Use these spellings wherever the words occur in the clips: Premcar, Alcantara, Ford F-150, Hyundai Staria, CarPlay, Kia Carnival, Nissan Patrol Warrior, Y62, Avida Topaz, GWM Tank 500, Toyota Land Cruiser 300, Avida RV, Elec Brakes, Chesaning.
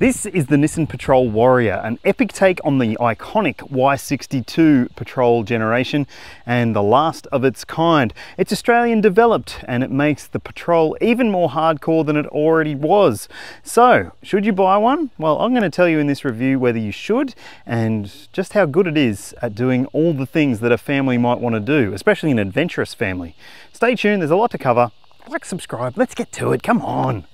This is the Nissan Patrol Warrior, an epic take on the iconic Y62 Patrol generation and the last of its kind. It's Australian developed and it makes the Patrol even more hardcore than it already was. So, should you buy one? Well, I'm going to tell you in this review whether you should and just how good it is at doing all the things that a family might want to do, especially an adventurous family. Stay tuned, there's a lot to cover. Like, subscribe, let's get to it, come on!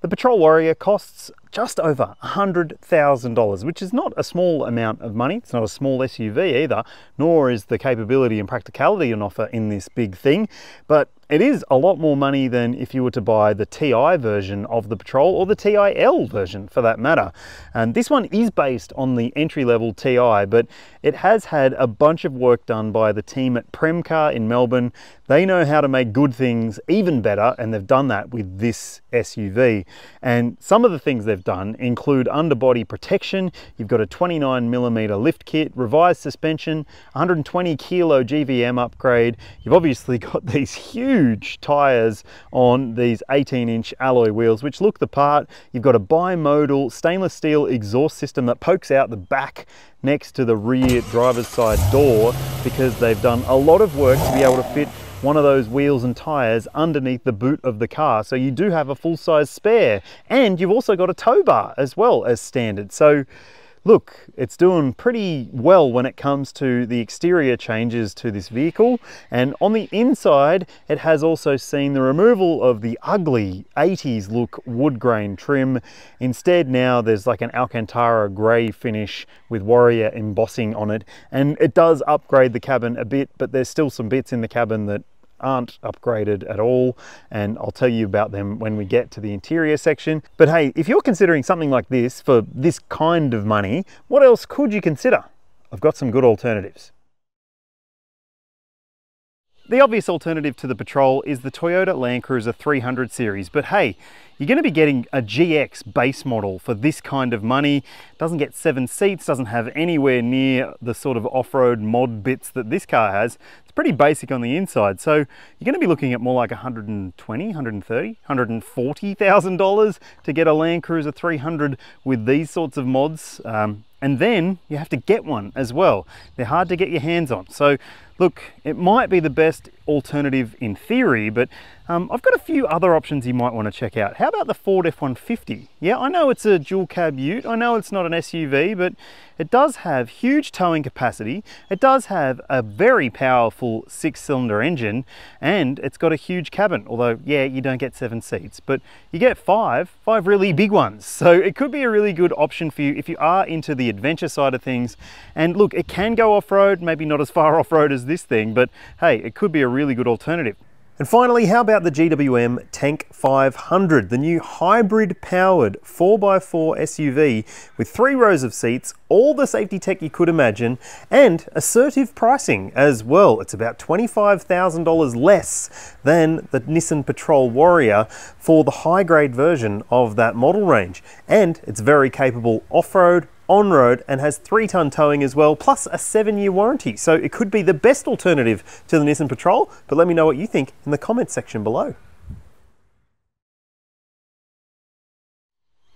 The Patrol Warrior costs just over $100,000, which is not a small amount of money. It's not a small SUV either, nor is the capability and practicality on offer in this big thing, but it is a lot more money than if you were to buy the TI version of the Patrol, or the TIL version for that matter. And this one is based on the entry-level TI, but it has had a bunch of work done by the team at Premcar in Melbourne. They know how to make good things even better, and they've done that with this SUV. And some of the things they've done include underbody protection. You've got a 29mm lift kit, revised suspension, 120 kilo GWM upgrade. You've obviously got these huge tires on these 18-inch alloy wheels, which look the part. You've got a bimodal stainless steel exhaust system that pokes out the back next to the rear driver's side door, because they've done a lot of work to be able to fit one of those wheels and tires underneath the boot of the car. So you do have a full-size spare, and you've also got a tow bar as well as standard. So look, it's doing pretty well when it comes to the exterior changes to this vehicle. And on the inside, it has also seen the removal of the ugly 80s look wood grain trim. Instead now there's like an Alcantara grey finish with Warrior embossing on it. And it does upgrade the cabin a bit, but there's still some bits in the cabin that aren't upgraded at all, and I'll tell you about them when we get to the interior section. But hey, if you're considering something like this for this kind of money, what else could you consider? I've got some good alternatives. The obvious alternative to the Patrol is the Toyota Land Cruiser 300 series, but hey, you're going to be getting a GX base model for this kind of money. Doesn't get 7 seats, doesn't have anywhere near the sort of off-road mod bits that this car has. It's pretty basic on the inside, so you're going to be looking at more like $120,000, $130,000, $140,000 to get a Land Cruiser 300 with these sorts of mods. And then you have to get one as well. They're hard to get your hands on. So look, it might be the best alternative in theory, but I've got a few other options you might want to check out. How about the Ford F-150? Yeah, I know it's a dual cab ute. I know it's not an SUV, but it does have huge towing capacity. It does have a very powerful 6-cylinder engine, and it's got a huge cabin. Although, yeah, you don't get 7 seats, but you get five really big ones. So it could be a really good option for you if you are into the adventure side of things. And look, it can go off-road, maybe not as far off-road as this thing, but hey, it could be a really good alternative. And finally, how about the GWM Tank 500, the new hybrid-powered 4x4 SUV with 3 rows of seats, all the safety tech you could imagine, and assertive pricing as well. It's about $25,000 less than the Nissan Patrol Warrior for the high-grade version of that model range. And it's very capable off-road, on-road, and has 3-ton towing as well, plus a 7-year warranty. So it could be the best alternative to the Nissan Patrol, but let me know what you think in the comments section below.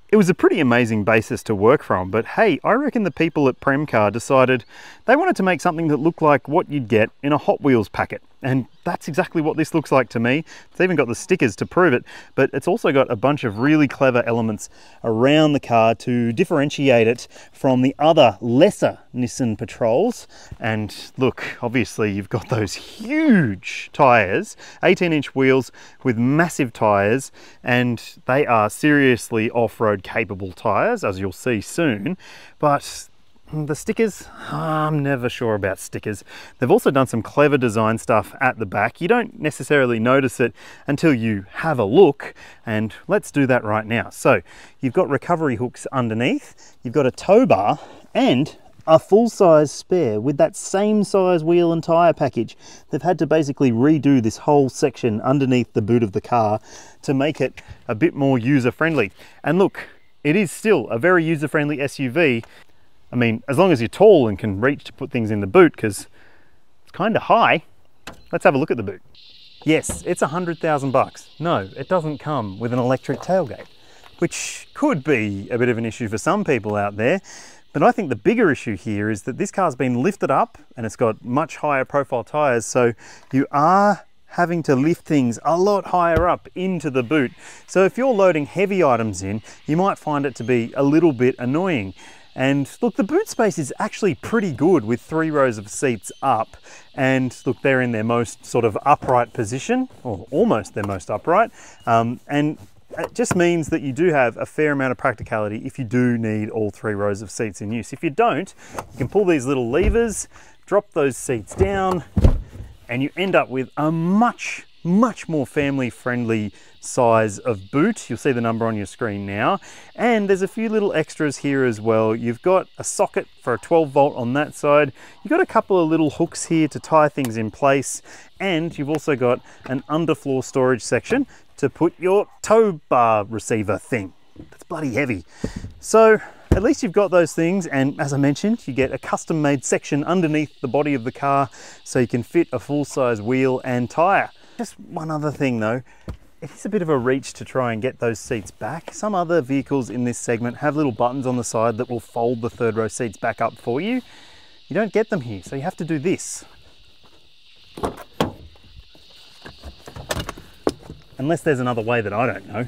It was a pretty amazing basis to work from, but hey, I reckon the people at Premcar decided they wanted to make something that looked like what you'd get in a Hot Wheels packet. And that's exactly what this looks like to me. It's even got the stickers to prove it, but it's also got a bunch of really clever elements around the car to differentiate it from the other lesser Nissan Patrols. And look, obviously you've got those huge tires, 18-inch wheels with massive tires, and they are seriously off-road capable tires, as you'll see soon. But the stickers, I'm never sure about stickers. They've also done some clever design stuff at the back. You don't necessarily notice it until you have a look, and let's do that right now. So you've got recovery hooks underneath, you've got a tow bar, and a full-size spare with that same size wheel and tyre package. They've had to basically redo this whole section underneath the boot of the car to make it a bit more user-friendly. And look, it is still a very user-friendly SUV. I mean, as long as you're tall and can reach to put things in the boot, because it's kind of high. Let's have a look at the boot. Yes, it's $100,000. No, it doesn't come with an electric tailgate, which could be a bit of an issue for some people out there. But I think the bigger issue here is that this car's been lifted up and it's got much higher profile tires, so you are having to lift things a lot higher up into the boot. So if you're loading heavy items in, you might find it to be a little bit annoying. And look, the boot space is actually pretty good with 3 rows of seats up. And look, they're in their most sort of upright position, or almost their most upright. And it just means that you do have a fair amount of practicality if you do need all 3 rows of seats in use. If you don't, you can pull these little levers, drop those seats down, and you end up with a much more family-friendly size of boot. You'll see the number on your screen now. And there's a few little extras here as well. You've got a socket for a 12 volt on that side. You've got a couple of little hooks here to tie things in place. And you've also got an underfloor storage section to put your tow bar receiver thing. That's bloody heavy. So at least you've got those things, and as I mentioned, you get a custom-made section underneath the body of the car so you can fit a full-size wheel and tyre. Just one other thing though, it is a bit of a reach to try and get those seats back. Some other vehicles in this segment have little buttons on the side that will fold the third row seats back up for you. You don't get them here, so you have to do this. Unless there's another way that I don't know.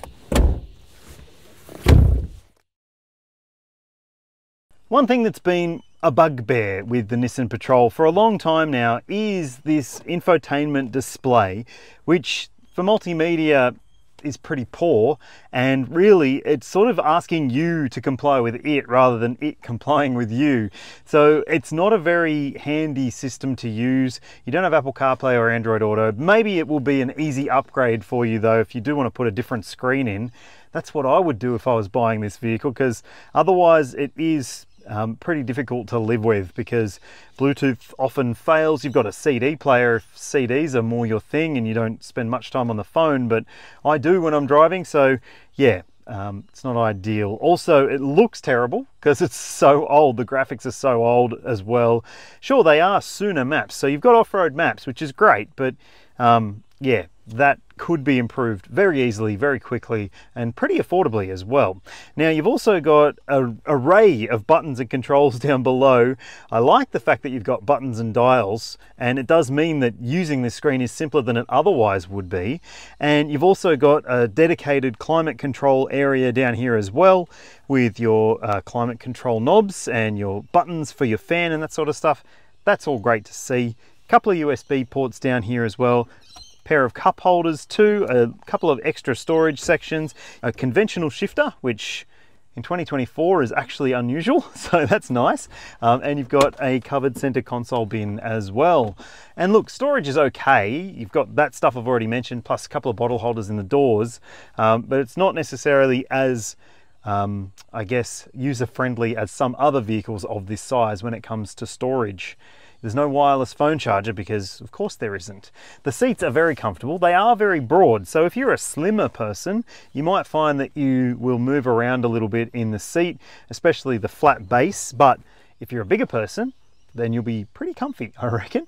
One thing that's been a bugbear with the Nissan Patrol for a long time now is this infotainment display, which for multimedia is pretty poor, and really it's sort of asking you to comply with it rather than it complying with you. So it's not a very handy system to use. You don't have Apple CarPlay or Android Auto. Maybe it will be an easy upgrade for you though if you do want to put a different screen in. That's what I would do if I was buying this vehicle, because otherwise it is pretty difficult to live with, because Bluetooth often fails. You've got a CD player if CDs are more your thing and you don't spend much time on the phone, but I do when I'm driving, so yeah, it's not ideal. Also, it looks terrible because it's so old. The graphics are so old as well. Sure, they are Suna maps, so you've got off-road maps, which is great, but yeah, that could be improved very easily, very quickly, and pretty affordably as well. Now, you've also got an array of buttons and controls down below. I like the fact that you've got buttons and dials, and it does mean that using this screen is simpler than it otherwise would be. And you've also got a dedicated climate control area down here as well, with your climate control knobs and your buttons for your fan and that sort of stuff. That's all great to see. A couple of USB ports down here as well. Pair of cup holders too, a couple of extra storage sections, a conventional shifter, which in 2024 is actually unusual, so that's nice. And you've got a covered center console bin as well. And look, storage is okay. You've got that stuff I've already mentioned, plus a couple of bottle holders in the doors, but it's not necessarily as I guess, user-friendly as some other vehicles of this size when it comes to storage. There's no wireless phone charger because of course there isn't. The seats are very comfortable. They are very broad. So if you're a slimmer person, you might find that you will move around a little bit in the seat, especially the flat base. But if you're a bigger person, then you'll be pretty comfy, I reckon.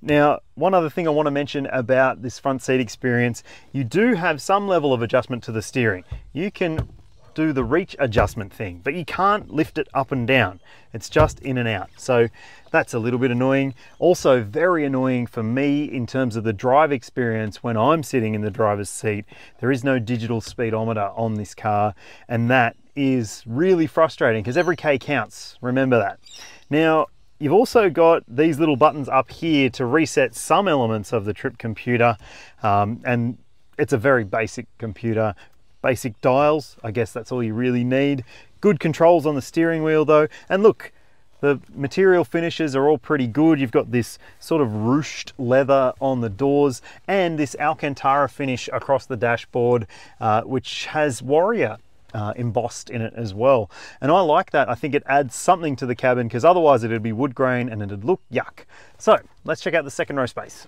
Now, one other thing I want to mention about this front seat experience, you do have some level of adjustment to the steering. You can do the reach adjustment thing, but you can't lift it up and down. It's just in and out. So that's a little bit annoying. Also very annoying for me in terms of the drive experience when I'm sitting in the driver's seat. There is no digital speedometer on this car, and that is really frustrating because every K counts. Remember that. Now, you've also got these little buttons up here to reset some elements of the trip computer, and it's a very basic computer. Basic dials, I guess that's all you really need. Good controls on the steering wheel though. And look, the material finishes are all pretty good. You've got this sort of ruched leather on the doors and this Alcantara finish across the dashboard, which has Warrior embossed in it as well. And I like that. I think it adds something to the cabin, because otherwise it'd be wood grain and it'd look yuck. So let's check out the second row space.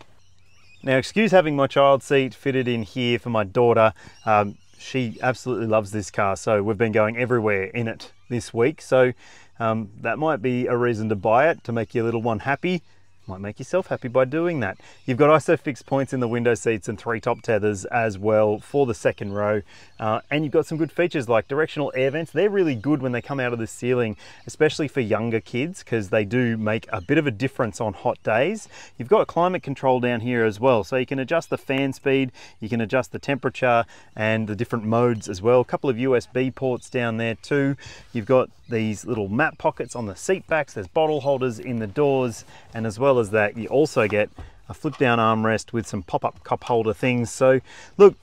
Now, excuse having my child seat fitted in here for my daughter. She absolutely loves this car, so we've been going everywhere in it this week, so that might be a reason to buy it, to make your little one happy. might make yourself happy by doing that. You've got ISOFIX points in the window seats and 3 top tethers as well for the second row. And you've got some good features like directional air vents. They're really good when they come out of the ceiling, especially for younger kids, because they do make a bit of a difference on hot days. You've got climate control down here as well. So you can adjust the fan speed, you can adjust the temperature and the different modes as well. A couple of USB ports down there too. You've got these little map pockets on the seat backs. There's bottle holders in the doors, and as well as that, you also get a flip down armrest with some pop-up cup holder things. So look,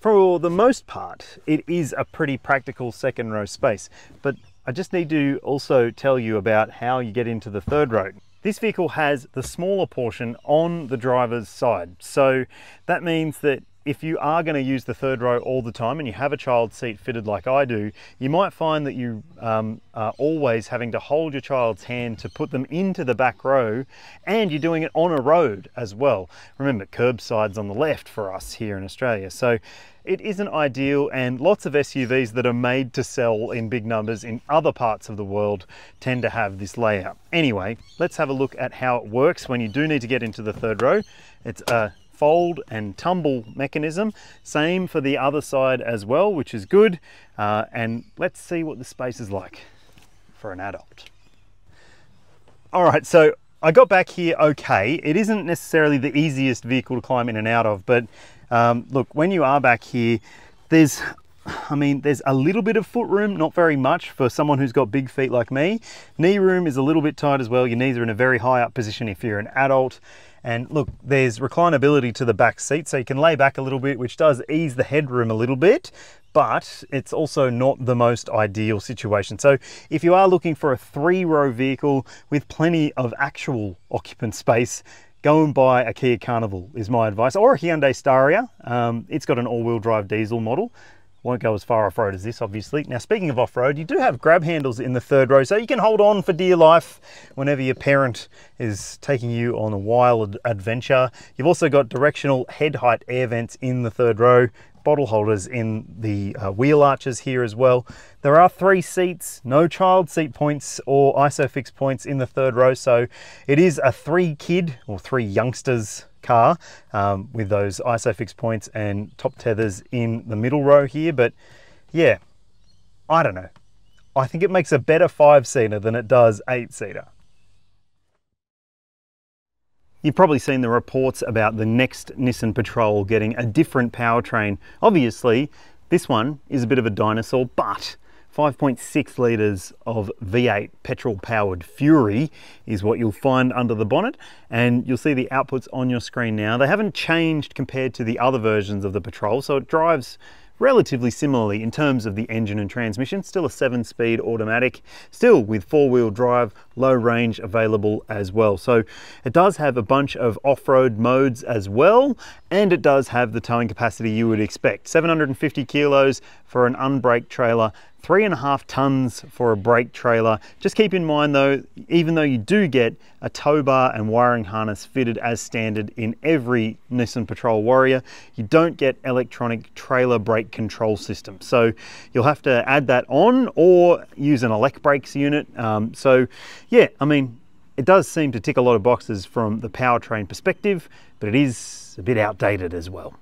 for the most part, it is a pretty practical second row space, but I just need to also tell you about how you get into the third row. This vehicle has the smaller portion on the driver's side, so that means that if you are going to use the third row all the time and you have a child seat fitted like I do, you might find that you are always having to hold your child's hand to put them into the back row, and you're doing it on a road as well. Remember, curbside's on the left for us here in Australia. So it isn't ideal, and lots of SUVs that are made to sell in big numbers in other parts of the world tend to have this layout. Anyway, let's have a look at how it works when you do need to get into the third row. It's a fold and tumble mechanism, same for the other side as well, which is good. And let's see what the space is like for an adult. All right, so I got back here okay. It isn't necessarily the easiest vehicle to climb in and out of, but look, when you are back here, there's a little bit of foot room, not very much for someone who's got big feet like me. Knee room is a little bit tight as well. Your knees are in a very high up position if you're an adult. And look, there's reclinability to the back seat, so you can lay back a little bit, which does ease the headroom a little bit, but it's also not the most ideal situation. So if you are looking for a 3-row vehicle with plenty of actual occupant space, go and buy a Kia Carnival is my advice, or a Hyundai Staria. It's got an all-wheel drive diesel model. Won't go as far off-road as this, obviously. Now, speaking of off-road, you do have grab handles in the third row, so you can hold on for dear life whenever your parent is taking you on a wild adventure. You've also got directional head height air vents in the third row, bottle holders in the wheel arches here as well. There are 3 seats, no child seat points or ISOFIX points in the third row, so it is a 3-kid or 3 youngsters car with those ISOFIX points and top tethers in the middle row here. But yeah, I don't know. I think it makes a better 5-seater than it does 8-seater. You've probably seen the reports about the next Nissan Patrol getting a different powertrain. Obviously, this one is a bit of a dinosaur, but 5.6 litres of V8 petrol-powered Fury is what you'll find under the bonnet, and you'll see the outputs on your screen now. They haven't changed compared to the other versions of the Patrol, so it drives relatively similarly in terms of the engine and transmission. Still a 7-speed automatic, still with 4-wheel drive, low range available as well. So it does have a bunch of off-road modes as well, and it does have the towing capacity you would expect. 750 kilos for an unbraked trailer, 3.5 tons for a brake trailer. Just keep in mind though, even though you do get a tow bar and wiring harness fitted as standard in every Nissan Patrol Warrior, you don't get electronic trailer brake control system. So you'll have to add that on or use an Elec Brakes unit. So yeah, I mean, it does seem to tick a lot of boxes from the powertrain perspective, but it is a bit outdated as well.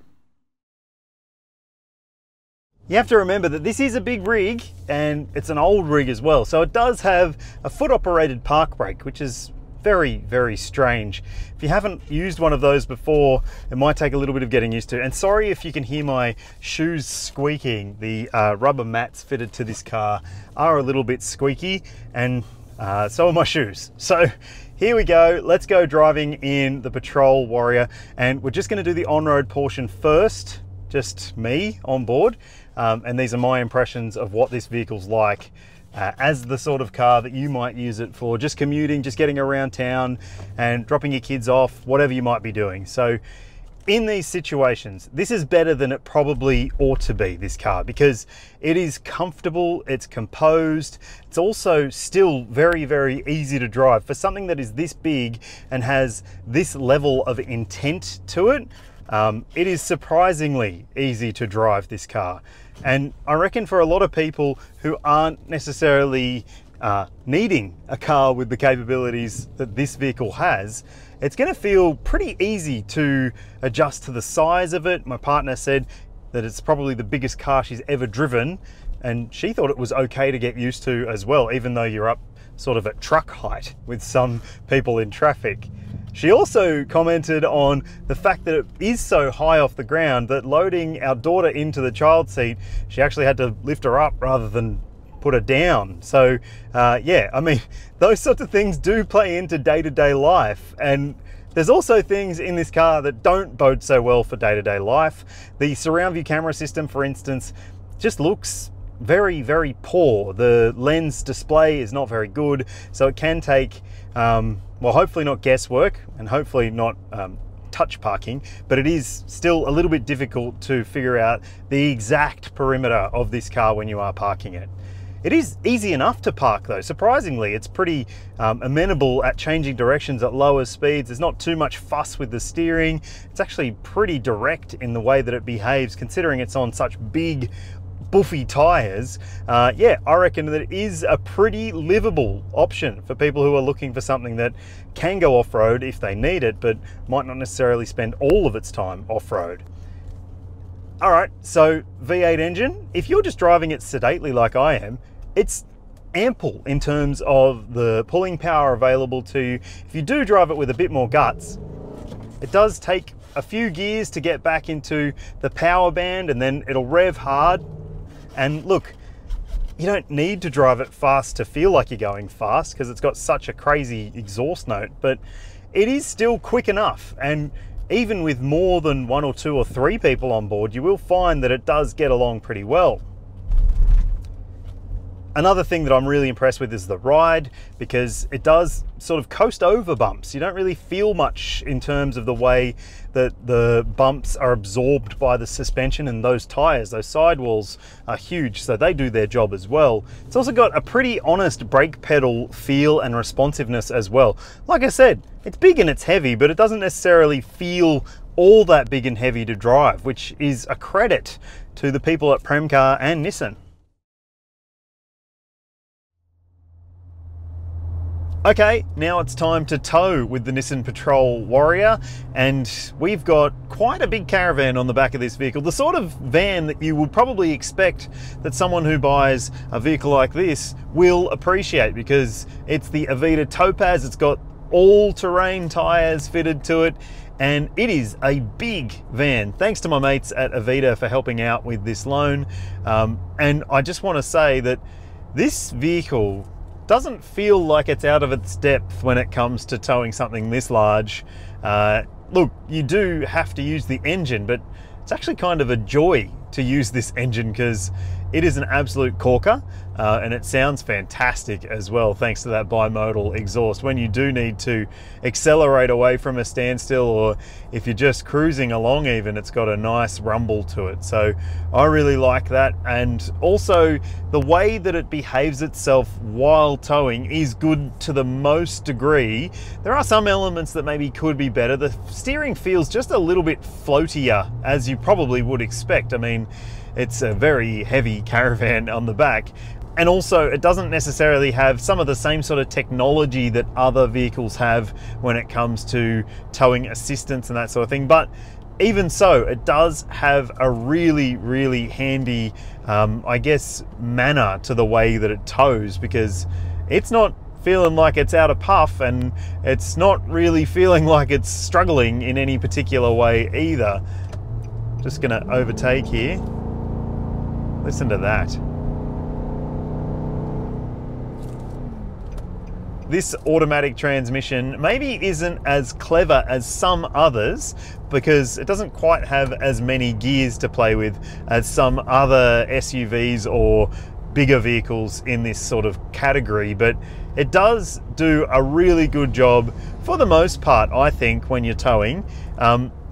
You have to remember that this is a big rig, and it's an old rig as well. So it does have a foot-operated park brake, which is very, very strange. If you haven't used one of those before, it might take a little bit of getting used to. And sorry if you can hear my shoes squeaking. The rubber mats fitted to this car are a little bit squeaky, and so are my shoes. So here we go, let's go driving in the Patrol Warrior. And we're just gonna do the on-road portion first, just me on board. And these are my impressions of what this vehicle's like as the sort of car that you might use it for, just commuting, just getting around town and dropping your kids off, whatever you might be doing. So in these situations, this is better than it probably ought to be, this car, because it is comfortable, it's composed, it's also still very, very easy to drive. For something that is this big and has this level of intent to it, it is surprisingly easy to drive this car. And I reckon for a lot of people who aren't necessarily needing a car with the capabilities that this vehicle has, it's going to feel pretty easy to adjust to the size of it. My partner said that it's probably the biggest car she's ever driven, and she thought it was okay to get used to as well, even though you're up sort of at truck height with some people in traffic. She also commented on the fact that it is so high off the ground that loading our daughter into the child seat, she actually had to lift her up rather than put her down. So yeah, I mean, those sorts of things do play into day-to-day life. And there's also things in this car that don't bode so well for day-to-day life. The surround view camera system, for instance, just looks very, very poor. The lens display is not very good, so it can take, well, hopefully not guesswork and hopefully not touch parking, but it is still a little bit difficult to figure out the exact perimeter of this car when you are parking it. It is easy enough to park though. Surprisingly, it's pretty amenable at changing directions at lower speeds. There's not too much fuss with the steering. It's actually pretty direct in the way that it behaves, considering it's on such big, buffy tires. Yeah, I reckon that it is a pretty livable option for people who are looking for something that can go off-road if they need it, but might not necessarily spend all of its time off-road. All right, so V8 engine, if you're just driving it sedately like I am, it's ample in terms of the pulling power available to you. If you do drive it with a bit more guts, it does take a few gears to get back into the power band, and then it'll rev hard. And look, you don't need to drive it fast to feel like you're going fast because it's got such a crazy exhaust note, but it is still quick enough. And even with more than one or two or three people on board, you will find that it does get along pretty well. Another thing that I'm really impressed with is the ride, because it does sort of coast over bumps. You don't really feel much in terms of the way that the bumps are absorbed by the suspension, and those tires, those sidewalls are huge, so they do their job as well. It's also got a pretty honest brake pedal feel and responsiveness as well. Like I said, it's big and it's heavy, but it doesn't necessarily feel all that big and heavy to drive, which is a credit to the people at Premcar and Nissan. Okay, now it's time to tow with the Nissan Patrol Warrior, and we've got quite a big caravan on the back of this vehicle, the sort of van that you would probably expect that someone who buys a vehicle like this will appreciate, because it's the Avida Topaz. It's got all-terrain tires fitted to it, and it is a big van. Thanks to my mates at Avida for helping out with this loan, and I just want to say that this vehicle doesn't feel like it's out of its depth when it comes to towing something this large. Look, you do have to use the engine, but it's actually kind of a joy to use this engine because it is an absolute corker, and it sounds fantastic as well thanks to that bimodal exhaust. When you do need to accelerate away from a standstill, or if you're just cruising along even, it's got a nice rumble to it. So I really like that, and also the way that it behaves itself while towing is good to the most degree. There are some elements that maybe could be better. The steering feels just a little bit floatier, as you probably would expect. I mean, it's a very heavy caravan on the back, and also it doesn't necessarily have some of the same sort of technology that other vehicles have when it comes to towing assistance and that sort of thing. But even so, it does have a really, really handy, I guess, manner to the way that it tows, because it's not feeling like it's out of puff, and it's not really feeling like it's struggling in any particular way either. Just gonna overtake here. Listen to that. This automatic transmission maybe isn't as clever as some others because it doesn't quite have as many gears to play with as some other SUVs or bigger vehicles in this sort of category, but it does do a really good job for the most part, I think, when you're towing.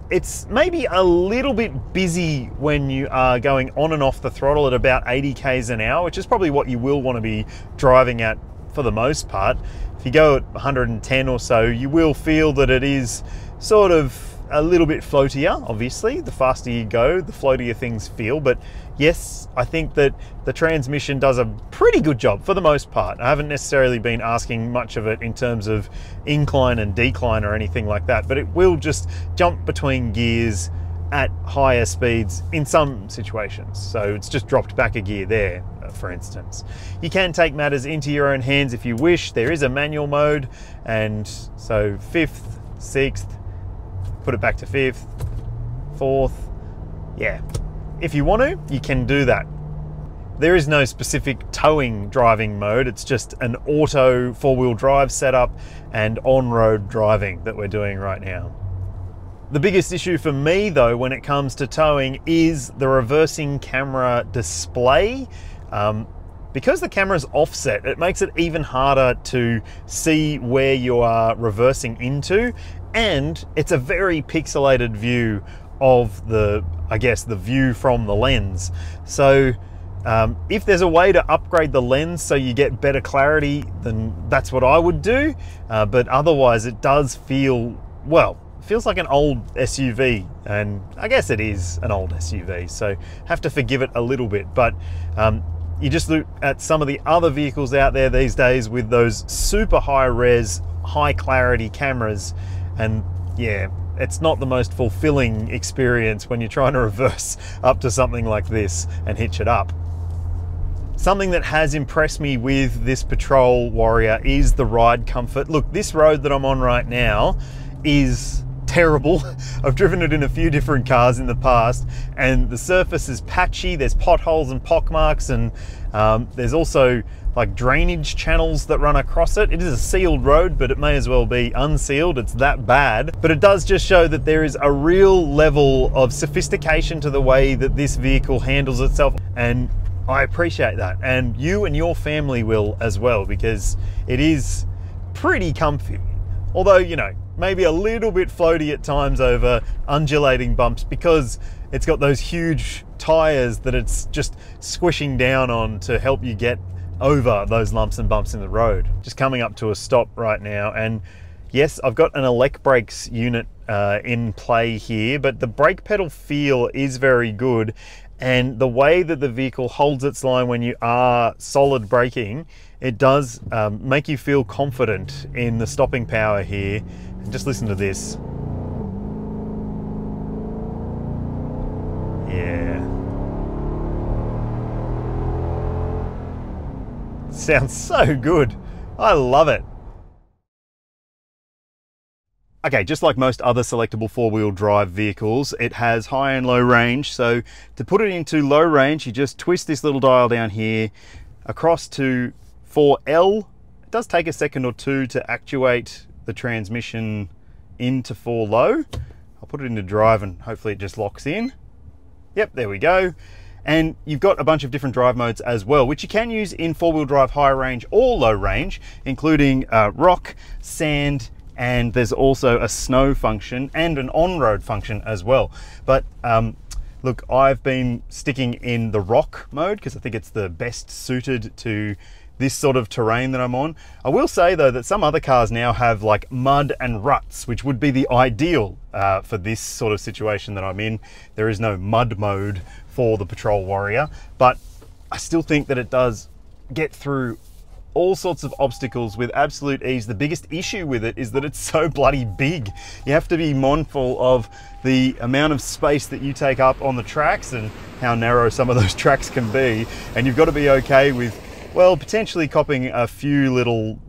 It's maybe a little bit busy when you are going on and off the throttle at about 80 km/h, which is probably what you will want to be driving at for the most part. If you go at 110 or so, you will feel that it is sort of a little bit floatier, obviously. The faster you go, the floatier things feel. But yes, I think that the transmission does a pretty good job for the most part. I haven't necessarily been asking much of it in terms of incline and decline or anything like that, but it will just jump between gears at higher speeds in some situations. So it's just dropped back a gear there, for instance. You can take matters into your own hands if you wish. There is a manual mode, and so 5th, 6th, put it back to 5th, 4th, yeah. If you want to, you can do that. There is no specific towing driving mode. It's just an auto four-wheel drive setup and on-road driving that we're doing right now. The biggest issue for me though when it comes to towing is the reversing camera display. Because the camera's offset, it makes it even harder to see where you are reversing into, and it's a very pixelated view of the, I guess, the view from the lens. So if there's a way to upgrade the lens so you get better clarity, then that's what I would do. But otherwise it does feel, well, feels like an old SUV, and I guess it is an old SUV, so have to forgive it a little bit. But you just look at some of the other vehicles out there these days with those super high res, high clarity cameras, and yeah, it's not the most fulfilling experience when you're trying to reverse up to something like this and hitch it up. Something that has impressed me with this Patrol Warrior is the ride comfort. Look, this road that I'm on right now is terrible. I've driven it in a few different cars in the past, and the surface is patchy. There's potholes and pockmarks, and there's also like drainage channels that run across it. It is a sealed road, but it may as well be unsealed. It's that bad. But it does just show that there is a real level of sophistication to the way that this vehicle handles itself, and I appreciate that. And you and your family will as well, because it is pretty comfy. Although, you know, maybe a little bit floaty at times over undulating bumps because it's got those huge tires that it's just squishing down on to help you get over those lumps and bumps in the road. Just coming up to a stop right now, and yes, I've got an Elec Brakes unit in play here, but the brake pedal feel is very good, and the way that the vehicle holds its line when you are solid braking, it does make you feel confident in the stopping power here. And just listen to this. Yeah. Sounds so good. I love it. Okay, just like most other selectable four-wheel drive vehicles, it has high and low range. So to put it into low range, you just twist this little dial down here across to 4L. It does take a second or two to actuate the transmission into 4L. I'll put it into drive and hopefully it just locks in. Yep, there we go. And you've got a bunch of different drive modes as well, which you can use in four-wheel drive high range or low range, including rock, sand, and there's also a snow function and an on-road function as well. But look, I've been sticking in the rock mode because I think it's the best suited to this sort of terrain that I'm on. I will say though that some other cars now have like mud and ruts, which would be the ideal for this sort of situation that I'm in. There is no mud mode for the Patrol Warrior, but I still think that it does get through all sorts of obstacles with absolute ease. The biggest issue with it is that it's so bloody big. You have to be mindful of the amount of space that you take up on the tracks and how narrow some of those tracks can be, and you've got to be okay with, well, potentially copping a few little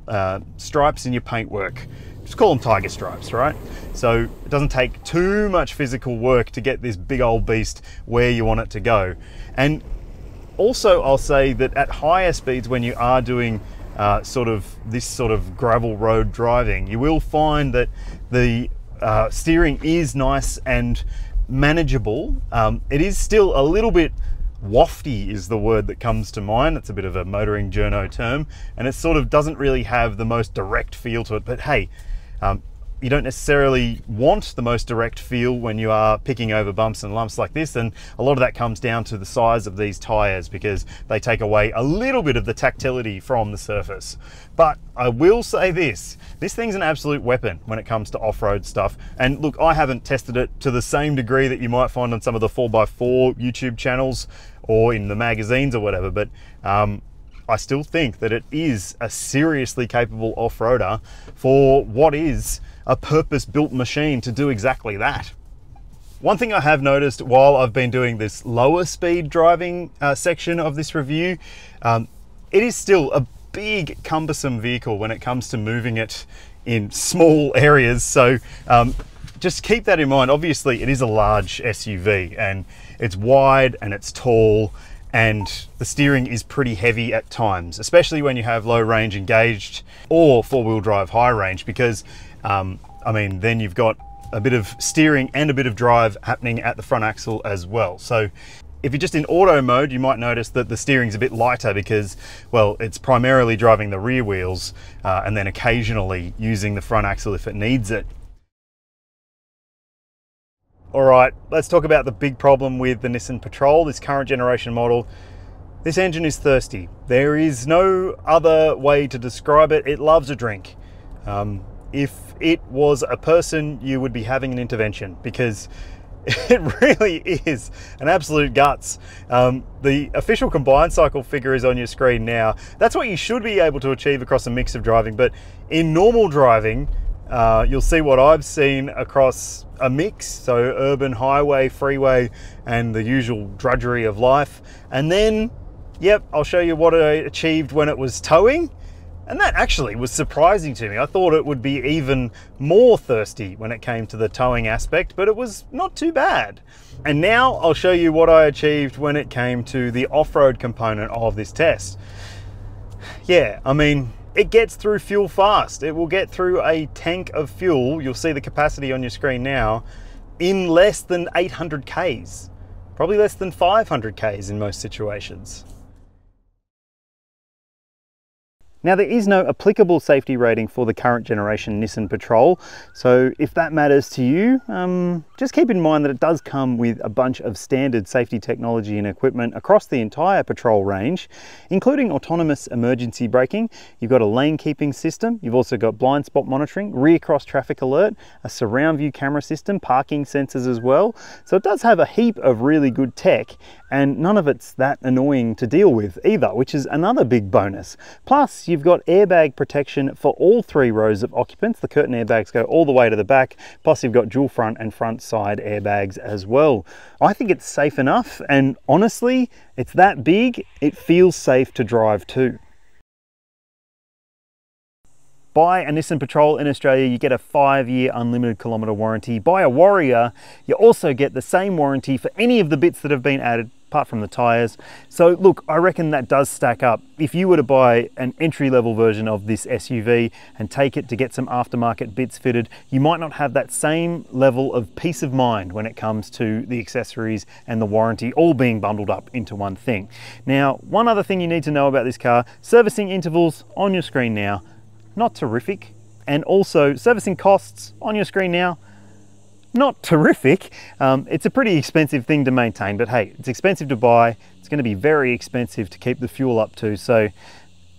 stripes in your paintwork. Just call them tiger stripes, right? So it doesn't take too much physical work to get this big old beast where you want it to go. And also, I'll say that at higher speeds, when you are doing this sort of gravel road driving, you will find that the steering is nice and manageable. It is still a little bit wafty is the word that comes to mind. It's a bit of a motoring journo term, and it sort of doesn't really have the most direct feel to it. But hey, you don't necessarily want the most direct feel when you are picking over bumps and lumps like this, and a lot of that comes down to the size of these tires because they take away a little bit of the tactility from the surface. But I will say this thing's an absolute weapon when it comes to off-road stuff. And look, I haven't tested it to the same degree that you might find on some of the 4x4 YouTube channels or in the magazines or whatever, but I still think that it is a seriously capable off-roader for what is a purpose-built machine to do exactly that. One thing I have noticed while I've been doing this lower speed driving section of this review, it is still a big cumbersome vehicle when it comes to moving it in small areas. So just keep that in mind. Obviously it is a large SUV and it's wide and it's tall, and the steering is pretty heavy at times, especially when you have low range engaged or four-wheel drive high range, because I mean, then you've got a bit of steering and a bit of drive happening at the front axle as well. So if you're just in auto mode, you might notice that the steering's a bit lighter because, well, it's primarily driving the rear wheels and then occasionally using the front axle if it needs it. All right, let's talk about the big problem with the Nissan Patrol, this current generation model. This engine is thirsty. There is no other way to describe it. It loves a drink. If it was a person, you would be having an intervention because it really is an absolute guts. The official combined cycle figure is on your screen now. That's what you should be able to achieve across a mix of driving, but in normal driving, you'll see what I've seen across a mix, so urban, highway, freeway, and the usual drudgery of life. And then, yep, I'll show you what I achieved when it was towing. And that actually was surprising to me. I thought it would be even more thirsty when it came to the towing aspect, but it was not too bad. And now I'll show you what I achieved when it came to the off-road component of this test. Yeah, I mean, it gets through fuel fast. It will get through a tank of fuel, you'll see the capacity on your screen now, in less than 800 Ks, probably less than 500 Ks in most situations. Now, there is no applicable safety rating for the current generation Nissan Patrol, so if that matters to you, just keep in mind that it does come with a bunch of standard safety technology and equipment across the entire Patrol range, including autonomous emergency braking. You've got a lane keeping system, you've also got blind spot monitoring, rear cross traffic alert, a surround view camera system, parking sensors as well. So it does have a heap of really good tech, and none of it's that annoying to deal with either, which is another big bonus. Plus, you've got airbag protection for all three rows of occupants. The curtain airbags go all the way to the back, plus you've got dual front and front side airbags as well. I think it's safe enough, and honestly, it's that big, it feels safe to drive too. Buy a Nissan Patrol in Australia, you get a 5-year unlimited kilometre warranty. Buy a Warrior, you also get the same warranty for any of the bits that have been added, apart from the tyres. So look, I reckon that does stack up. If you were to buy an entry-level version of this SUV and take it to get some aftermarket bits fitted, you might not have that same level of peace of mind when it comes to the accessories and the warranty all being bundled up into one thing. Now, one other thing you need to know about this car, servicing intervals on your screen now, not terrific. And also servicing costs on your screen now, not terrific. It's a pretty expensive thing to maintain, but hey, it's expensive to buy. It's going to be very expensive to keep the fuel up to, so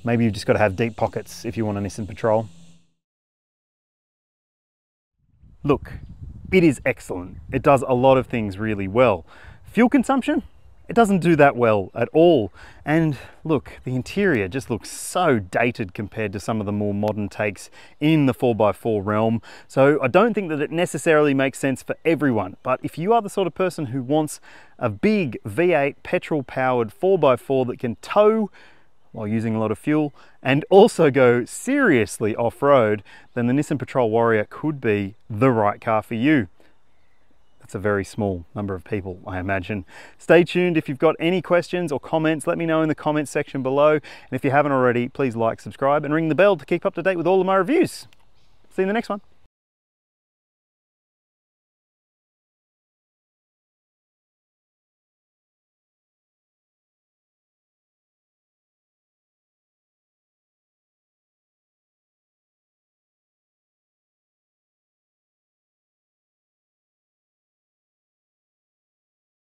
maybe you've just got to have deep pockets if you want a Nissan Patrol. Look, it is excellent. It does a lot of things really well. Fuel consumption? It doesn't do that well at all. And look, the interior just looks so dated compared to some of the more modern takes in the 4x4 realm. So I don't think that it necessarily makes sense for everyone. But if you are the sort of person who wants a big V8 petrol powered 4x4 that can tow while using a lot of fuel and also go seriously off-road, then the Nissan Patrol Warrior could be the right car for you. That's a very small number of people, I imagine. Stay tuned. If you've got any questions or comments, let me know in the comments section below. And if you haven't already, please like, subscribe, and ring the bell to keep up to date with all of my reviews. See you in the next one.